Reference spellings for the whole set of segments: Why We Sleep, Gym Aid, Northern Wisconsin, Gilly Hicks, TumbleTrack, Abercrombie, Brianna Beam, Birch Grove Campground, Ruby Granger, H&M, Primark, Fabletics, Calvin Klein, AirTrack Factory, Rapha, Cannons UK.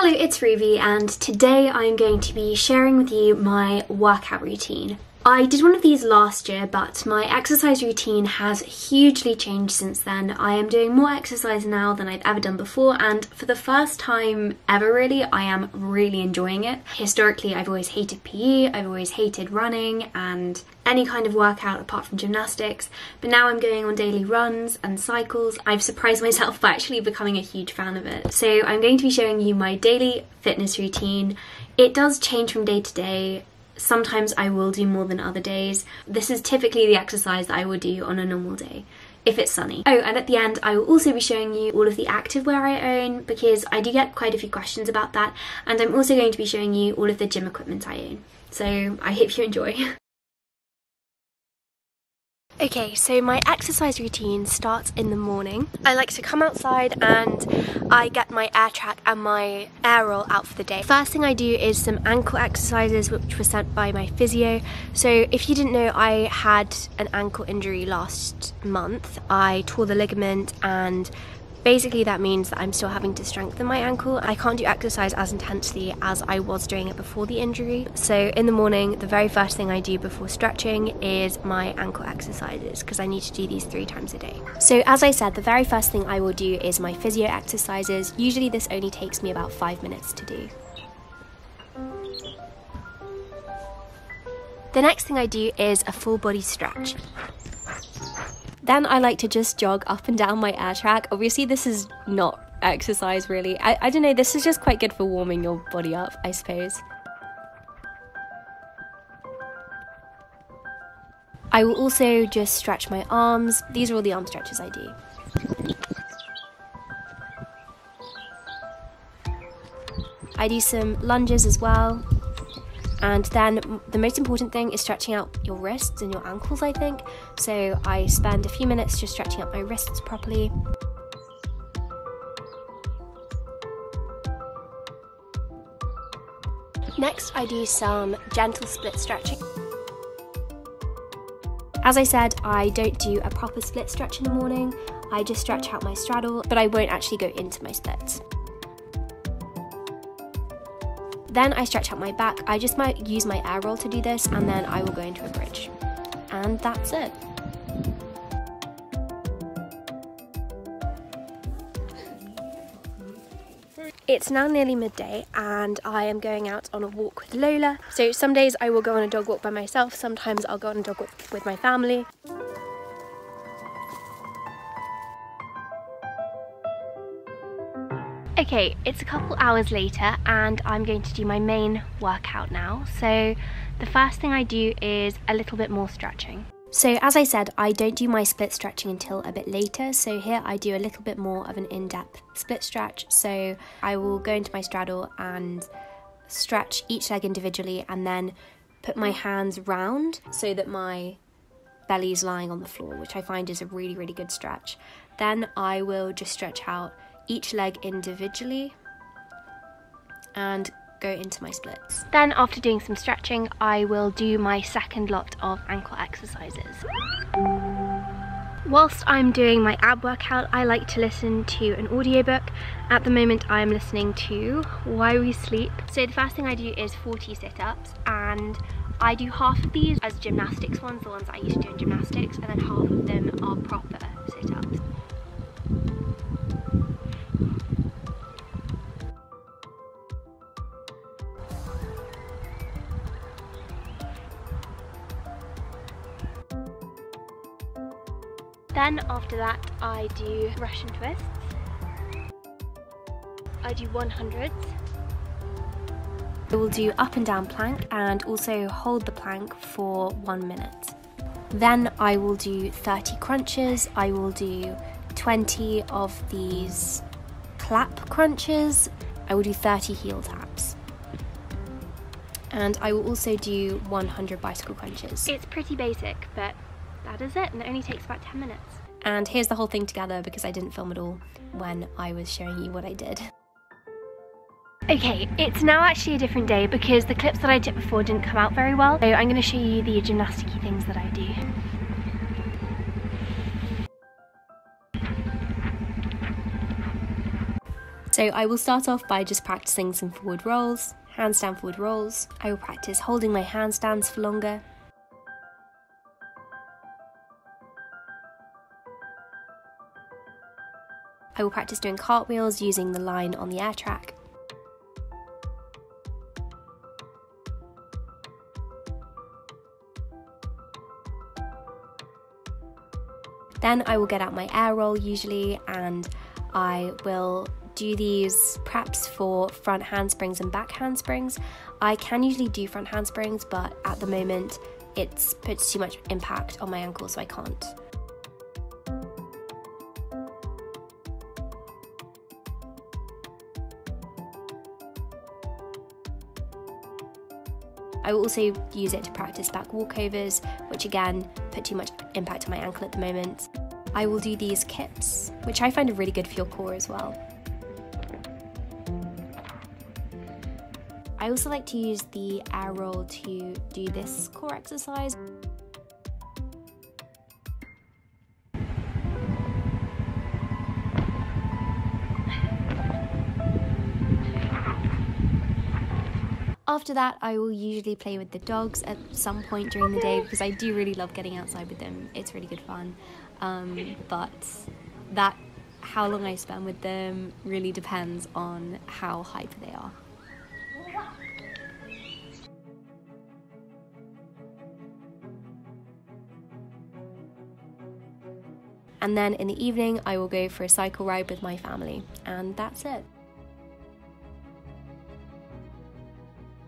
Hello, it's Ruby, and today I'm going to be sharing with you my workout routine. I did one of these last year, but my exercise routine has hugely changed since then. I am doing more exercise now than I've ever done before, and for the first time ever really, I am really enjoying it. Historically, I've always hated PE, I've always hated running and any kind of workout apart from gymnastics, but now I'm going on daily runs and cycles. I've surprised myself by actually becoming a huge fan of it. So I'm going to be showing you my daily fitness routine. It does change from day to day. Sometimes I will do more than other days. This is typically the exercise that I will do on a normal day, if it's sunny. Oh, and at the end, I will also be showing you all of the activewear I own, because I do get quite a few questions about that, and I'm also going to be showing you all of the gym equipment I own. So I hope you enjoy. Okay, so my exercise routine starts in the morning. I like to come outside and I get my AirTrack and my air roll out for the day. First thing I do is some ankle exercises which were sent by my physio. So if you didn't know, I had an ankle injury last month. I tore the ligament and basically that means that I'm still having to strengthen my ankle. I can't do exercise as intensely as I was doing it before the injury. So in the morning, the very first thing I do before stretching is my ankle exercises, because I need to do these 3 times a day. So as I said, the very first thing I will do is my physio exercises. Usually this only takes me about 5 minutes to do. The next thing I do is a full body stretch. Then I like to just jog up and down my AirTrack. Obviously this is not exercise really. I don't know, this is just quite good for warming your body up, I suppose. I will also just stretch my arms. These are all the arm stretches I do. I do some lunges as well. And then the most important thing is stretching out your wrists and your ankles, I think. So I spend a few minutes just stretching out my wrists properly. Next, I do some gentle split stretching. As I said, I don't do a proper split stretch in the morning. I just stretch out my straddle, but I won't actually go into my splits. Then I stretch out my back. I just might use my air roll to do this, and then I will go into a bridge. And that's it. It's now nearly midday and I am going out on a walk with Lola. So some days I will go on a dog walk by myself, sometimes I'll go on a dog walk with my family. Okay, it's a couple hours later and I'm going to do my main workout now. So the first thing I do is a little bit more stretching. So as I said, I don't do my split stretching until a bit later. So here I do a little bit more of an in-depth split stretch. So I will go into my straddle and stretch each leg individually and then put my hands round so that my belly's lying on the floor, which I find is a really, really good stretch. Then I will just stretch out each leg individually and go into my splits. Then after doing some stretching, I will do my second lot of ankle exercises. Whilst I'm doing my ab workout, I like to listen to an audiobook. At the moment I'm listening to Why We Sleep. So the first thing I do is 40 sit-ups, and I do half of these as gymnastics ones, the ones that I used to do in gymnastics, and then half of them are proper sit-ups. Then after that I do Russian twists, I do 100s. I will do up and down plank and also hold the plank for 1 minute. Then I will do 30 crunches, I will do 20 of these clap crunches, I will do 30 heel taps. And I will also do 100 bicycle crunches. It's pretty basic, but that is it, and it only takes about 10 minutes. And here's the whole thing together because I didn't film it all when I was showing you what I did. Okay, it's now actually a different day because the clips that I did before didn't come out very well. So I'm going to show you the gymnasticy things that I do. So I will start off by just practicing some forward rolls, handstand forward rolls. I will practice holding my handstands for longer. I will practice doing cartwheels using the line on the AirTrack. Then I will get out my air roll usually, and I will do these preps for front handsprings and back handsprings. I can usually do front handsprings, but at the moment it puts too much impact on my ankle, so I can't. I will also use it to practice back walkovers, which again put too much impact on my ankle at the moment. I will do these kips, which I find are really good for your core as well. I also like to use the air roll to do this core exercise. After that, I will usually play with the dogs at some point during the day because I do really love getting outside with them. It's really good fun, but how long I spend with them really depends on how hyper they are. And then in the evening, I will go for a cycle ride with my family, and that's it.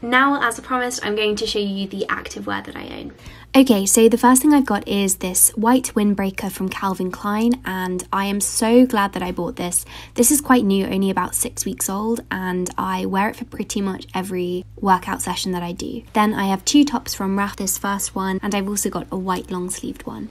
Now, as I promised, I'm going to show you the activewear that I own. Okay, so the first thing I've got is this white windbreaker from Calvin Klein, and I am so glad that I bought this. This is quite new, only about 6 weeks old, and I wear it for pretty much every workout session that I do. Then I have two tops from Rapha, this first one, and I've also got a white long-sleeved one.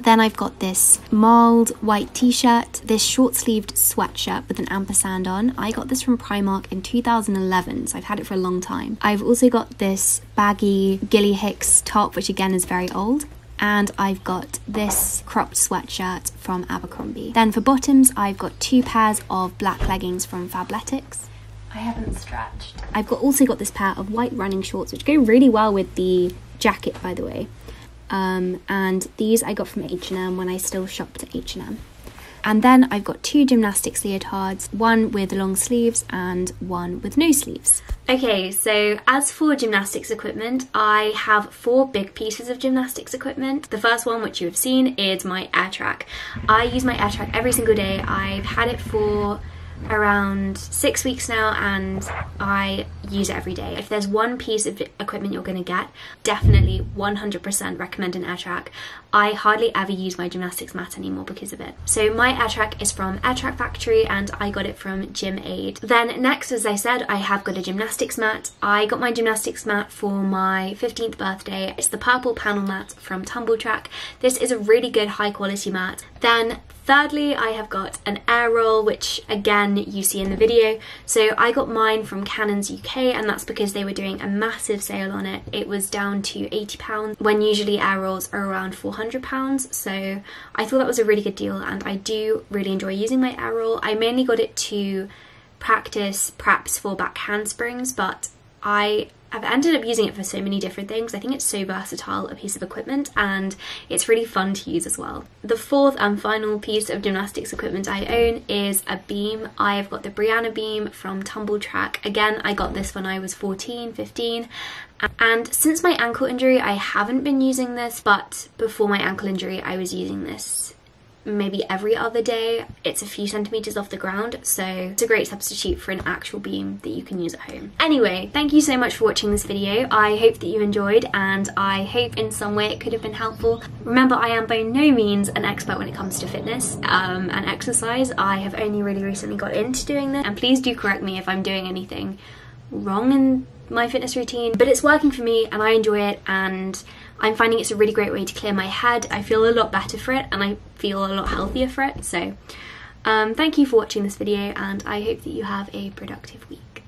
Then I've got this marled white t-shirt, this short-sleeved sweatshirt with an ampersand on. I got this from Primark in 2011, so I've had it for a long time. I've also got this baggy Gilly Hicks top, which again is very old. And I've got this cropped sweatshirt from Abercrombie. Then for bottoms, I've got two pairs of black leggings from Fabletics. I haven't stretched. I've also got this pair of white running shorts, which go really well with the jacket, by the way. And these I got from H&M when I still shopped at H&M. And then I've got two gymnastics leotards, one with long sleeves and one with no sleeves. Okay, so as for gymnastics equipment, I have four big pieces of gymnastics equipment. The first one, which you have seen, is my AirTrack. I use my AirTrack every single day. I've had it for around 6 weeks now, and I use it every day. If there's one piece of equipment you're going to get, definitely 100% recommend an AirTrack. I hardly ever use my gymnastics mat anymore because of it. So my AirTrack is from AirTrack Factory, and I got it from Gym Aid. Then next, as I said, I have got a gymnastics mat. I got my gymnastics mat for my 15th birthday. It's the purple panel mat from TumbleTrack. This is a really good high quality mat. Then thirdly, I have got an air roll, which again you see in the video. So I got mine from Cannons UK, and that's because they were doing a massive sale on it. It was down to £80 when usually air rolls are around £400. So I thought that was a really good deal, and I do really enjoy using my air roll. I mainly got it to practice preps for back handsprings, but I've ended up using it for so many different things. I think it's so versatile a piece of equipment, and it's really fun to use as well. The fourth and final piece of gymnastics equipment I own is a beam. I have got the Brianna Beam from TumbleTrack. Again, I got this when I was 14, 15. And since my ankle injury, I haven't been using this, but before my ankle injury, I was using this maybe every other day. It's a few centimeters off the ground, so it's a great substitute for an actual beam that you can use at home. Anyway, thank you so much for watching this video. I hope that you enjoyed, and I hope in some way it could have been helpful. Remember, I am by no means an expert when it comes to fitness and exercise. I have only really recently got into doing this, and please do correct me if I'm doing anything wrong in my fitness routine, but it's working for me and I enjoy it, and I'm finding it's a really great way to clear my head. I feel a lot better for it, and I feel a lot healthier for it. So thank you for watching this video, and I hope that you have a productive week.